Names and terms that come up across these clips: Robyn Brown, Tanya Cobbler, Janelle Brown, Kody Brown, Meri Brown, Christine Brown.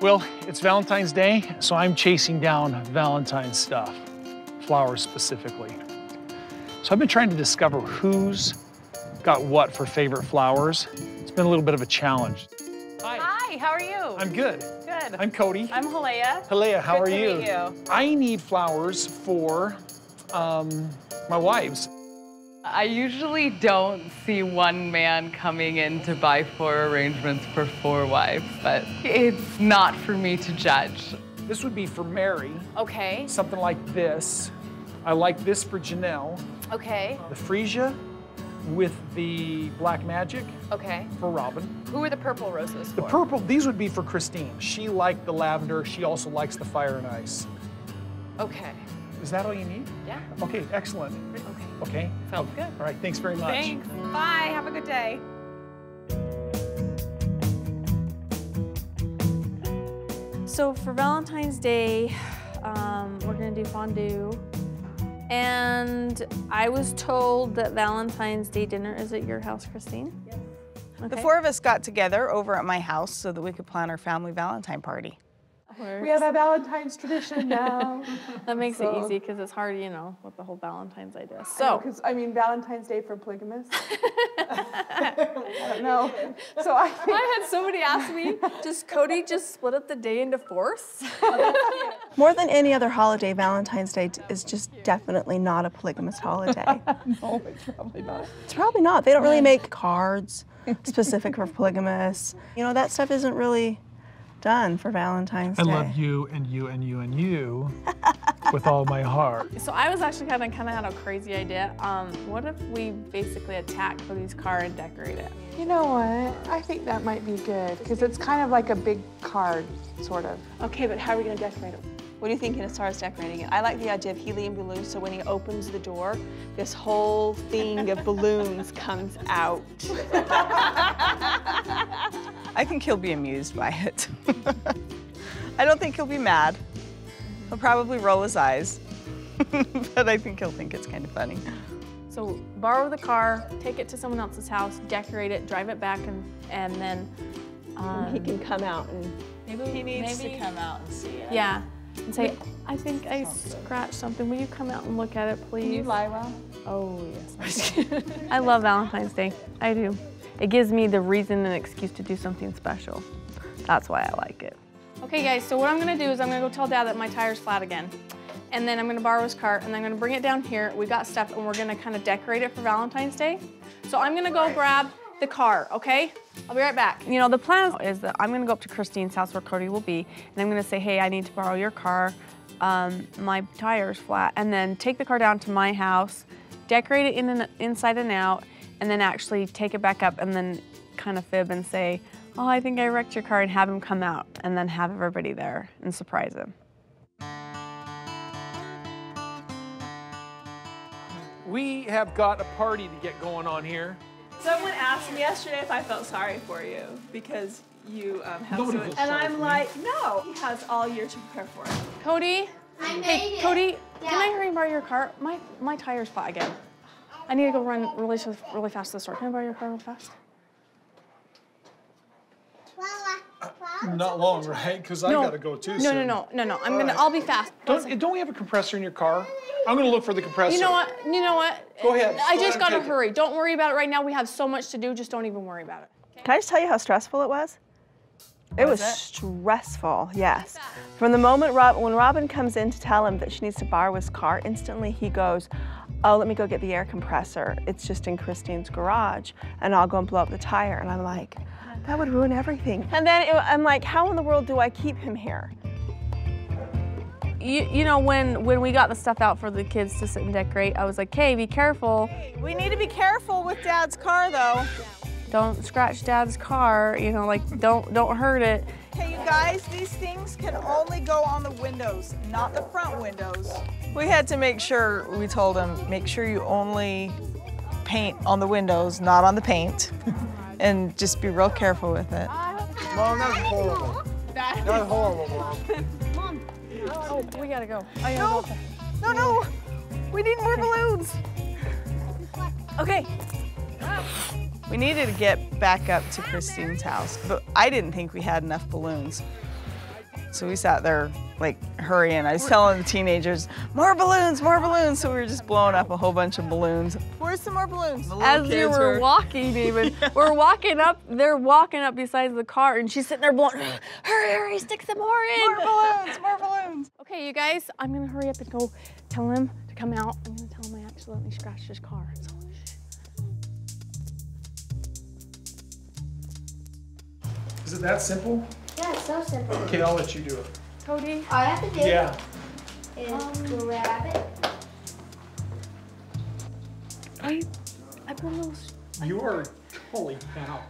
Well, it's Valentine's Day, so I'm chasing down Valentine's stuff, flowers specifically. So I've been trying to discover who's got what for favorite flowers. It's been a little bit of a challenge. Hi. Hi, how are you? I'm good. Good. I'm Kody. I'm Halea. Halea, how are you? Good to meet you. I need flowers for my wives. I usually don't see one man coming in to buy four arrangements for four wives, but it's not for me to judge. This would be for Meri. Okay. Something like this. I like this for Janelle. Okay. The freesia with the black magic. Okay. For Robyn. Who are the purple roses for? The purple, these would be for Christine. She liked the lavender. She also likes the fire and ice. Okay. Is that all you need? Yeah. Okay, excellent. Okay. Okay. Sounds good. All right, thanks very much. Thanks. Bye. Have a good day. So for Valentine's Day, we're gonna do fondue. And I was told that Valentine's Day dinner is at your house, Christine? Yes. Okay. The four of us got together over at my house so that we could plan our family Valentine party. Works. We have a Valentine's tradition now. That makes it easy because it's hard, you know, with the whole Valentine's idea. So, because I mean, Valentine's Day for polygamists. No, so I had somebody ask me, "Does Kody just split up the day into fourths?" More than any other holiday, Valentine's Day is just definitely not a polygamous holiday. No, it's probably not. It's probably not. They don't really make cards specific for polygamists. You know, that stuff isn't really done for Valentine's Day. I love you and you and you and you with all my heart. So I was actually kind of had a crazy idea. What if we basically attack Kody's car and decorate it? You know what? I think that might be good because it's kind of like a big card, sort of. Okay, but how are we going to decorate it? What are you thinking as far as decorating it? I like the idea of helium balloons, so when he opens the door, this whole thing of balloons comes out. I think he'll be amused by it. I don't think he'll be mad. He'll probably roll his eyes, but I think he'll think it's kind of funny. So borrow the car, take it to someone else's house, decorate it, drive it back, and then... he can come out and... Maybe he needs to come out and see it. Yeah. And say, I think I scratched something. Will you come out and look at it, please? Can you lie well? Oh, yes. I love Valentine's Day. I do. It gives me the reason and excuse to do something special. That's why I like it. Okay, guys, so what I'm going to do is I'm going to go tell Dad that my tire's flat again. And then I'm going to borrow his cart, and I'm going to bring it down here. We got stuff, and we're going to kind of decorate it for Valentine's Day. So I'm going to go grab the car, okay? I'll be right back. You know, the plan is that I'm gonna go up to Christine's house where Kody will be, and I'm gonna say, hey, I need to borrow your car, my tire's flat, and then take the car down to my house, decorate it inside and out, and then actually take it back up and then kind of fib and say, oh, I think I wrecked your car, and have him come out, and then have everybody there and surprise him. We have got a party to get going on here. Someone asked me yesterday if I felt sorry for you because you have so much. And I'm like, no, he has all year to prepare for it. Kody? Hey, Kody, can I hurry and borrow your car? My tire's flat again. I need to go run really fast to the store. Can I borrow your car real fast? Not long, right? Because I gotta go too soon. No. I'll be fast. Don't we have a compressor in your car? I'm gonna look for the compressor. You know what? Go ahead. I just gotta hurry. Don't worry about it right now. We have so much to do. Just don't even worry about it. Can I just tell you how stressful it was? It was stressful, yes. From the moment when Robyn comes in to tell him that she needs to borrow his car, instantly he goes, oh, let me go get the air compressor. It's just in Christine's garage, and I'll go and blow up the tire. And I'm like, that would ruin everything. And then I'm like, how in the world do I keep him here? You know, when we got the stuff out for the kids to sit and decorate, I was like, hey, be careful. We need to be careful with Dad's car, though. Don't scratch Dad's car, you know, like, don't hurt it. Hey, you guys, these things can only go on the windows, not the front windows. We had to make sure, we told him, make sure you only paint on the windows, not on the paint. And just be real careful with it. Mom, that's horrible. That's horrible, Mom. Mom. Oh, we gotta go. No. We need more balloons. Okay. We needed to get back up to Christine's house, but I didn't think we had enough balloons. So we sat there like hurrying. I was telling the teenagers, more balloons, more balloons. So we were just blowing up a whole bunch of balloons. Where's some more balloons? As we were walking even, yeah. We're walking up, they're walking up beside the car and she's sitting there blowing, hurry, hurry, stick some more in. More balloons, more balloons. Okay, you guys, I'm gonna hurry up and go tell him to come out. I'm gonna tell him I accidentally scratched his car. So is it that simple? Yeah, it's so simple. Okay, I'll let you do it. Kody? All I have to do is grab it. I almost... You are... Holy cow.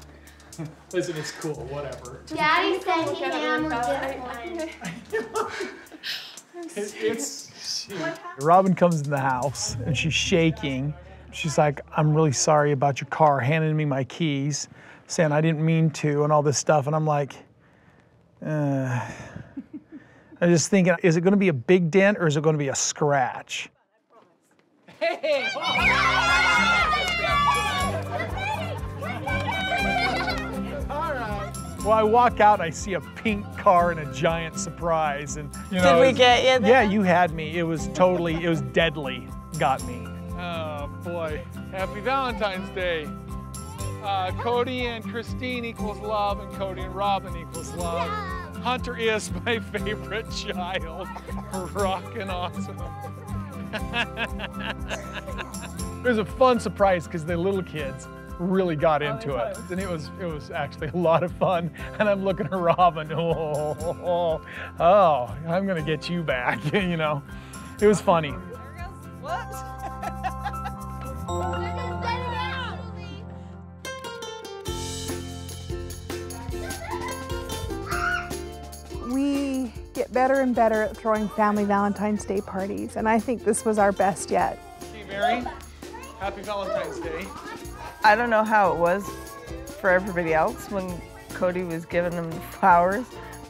Listen, it's cool, whatever. Daddy said he handled this one. It's... Robyn comes in the house, and she's shaking. She's like, I'm really sorry about your car, handing me my keys, saying I didn't mean to, and all this stuff, and I'm like... I'm just thinking, is it going to be a big dent or is it going to be a scratch? Hey! Well, I walk out and I see a pink car and a giant surprise, and you know. Did we get you there? Yeah, you had me. It was totally, it was deadly. Got me. Oh boy! Happy Valentine's Day. Kody and Christine equals love, and Kody and Robyn equals love. Hunter is my favorite child. Rockin' awesome. It was a fun surprise because the little kids really got into it. And it was actually a lot of fun. And I'm looking at Robyn, oh, I'm gonna get you back, you know. It was funny. We get better and better at throwing family Valentine's Day parties, and I think this was our best yet. Hey, Meri, happy Valentine's Day. I don't know how it was for everybody else when Kody was giving them the flowers,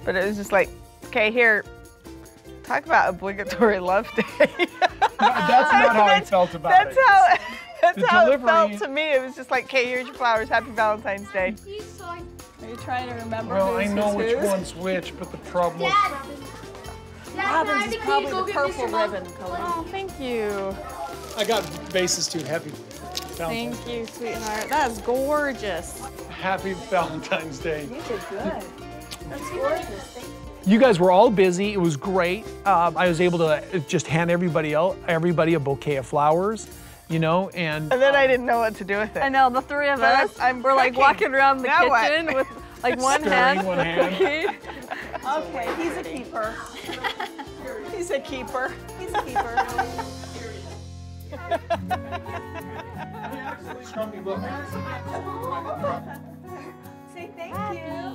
but it was just like, okay, here, talk about obligatory love day. That's not how I felt about it. That's how it felt to me. It was just like, okay, here's your flowers, happy Valentine's Day. Are you trying to remember who's whose? Well, I know which one's which, but the problem is... Dad, Robyn's is probably the purple ribbon color. Oh, thank you. I got bases too heavy. Thank you, sweetheart. That is gorgeous. Happy Valentine's Day. You did good. That's gorgeous. You guys were all busy. It was great. I was able to just hand everybody a bouquet of flowers. You know, and then I didn't know what to do with it. I know, the three of us, we're like walking around the kitchen with like one hand. Okay, he's a keeper. He's a keeper. He's a keeper. Say thank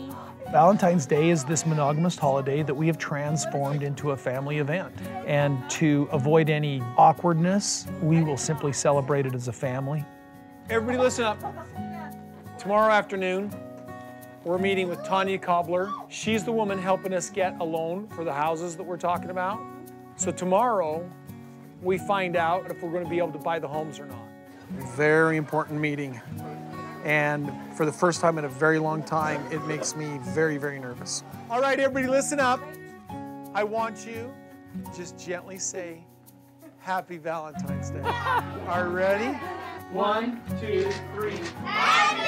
you. Valentine's Day is this monogamous holiday that we have transformed into a family event. And to avoid any awkwardness, we will simply celebrate it as a family. Everybody listen up. Tomorrow afternoon, we're meeting with Tanya Cobbler. She's the woman helping us get a loan for the houses that we're talking about. So tomorrow, we find out if we're going to be able to buy the homes or not. Very important meeting. And for the first time in a very long time, it makes me very, very nervous. All right, everybody, listen up. I want you just gently say, Happy Valentine's Day. Are you ready? 1, 2, 3. Happy